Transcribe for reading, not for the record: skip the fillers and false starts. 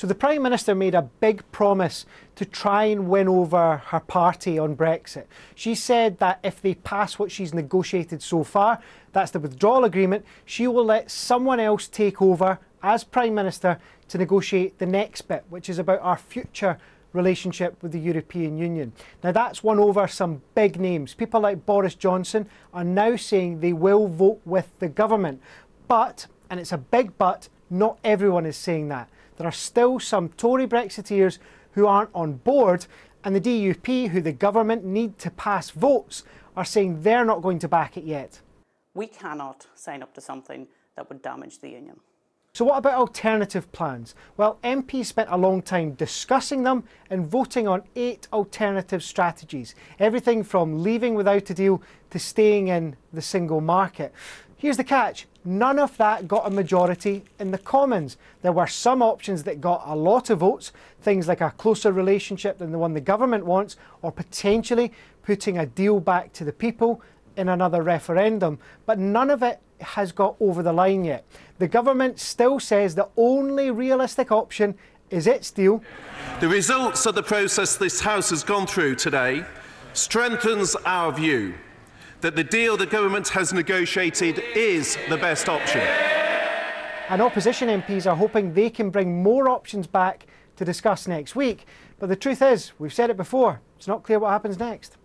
So the Prime Minister made a big promise to try and win over her party on Brexit. She said that if they pass what she's negotiated so far, that's the withdrawal agreement, she will let someone else take over as Prime Minister to negotiate the next bit, which is about our future relationship with the European Union. Now that's won over some big names. People like Boris Johnson are now saying they will vote with the government. But, and it's a big but, not everyone is saying that. There are still some Tory Brexiteers who aren't on board, and the DUP, who the government need to pass votes, are saying they're not going to back it yet. We cannot sign up to something that would damage the union. So what about alternative plans? Well, MPs spent a long time discussing them and voting on 8 alternative strategies. Everything from leaving without a deal to staying in the single market. Here's the catch. None of that got a majority in the Commons. There were some options that got a lot of votes, things like a closer relationship than the one the government wants, or potentially putting a deal back to the people in another referendum, but none of it has got over the line yet. The government still says the only realistic option is its deal. The results of the process this House has gone through today strengthens our view that the deal the government has negotiated is the best option. And opposition MPs are hoping they can bring more options back to discuss next week. But the truth is, we've said it before, it's not clear what happens next.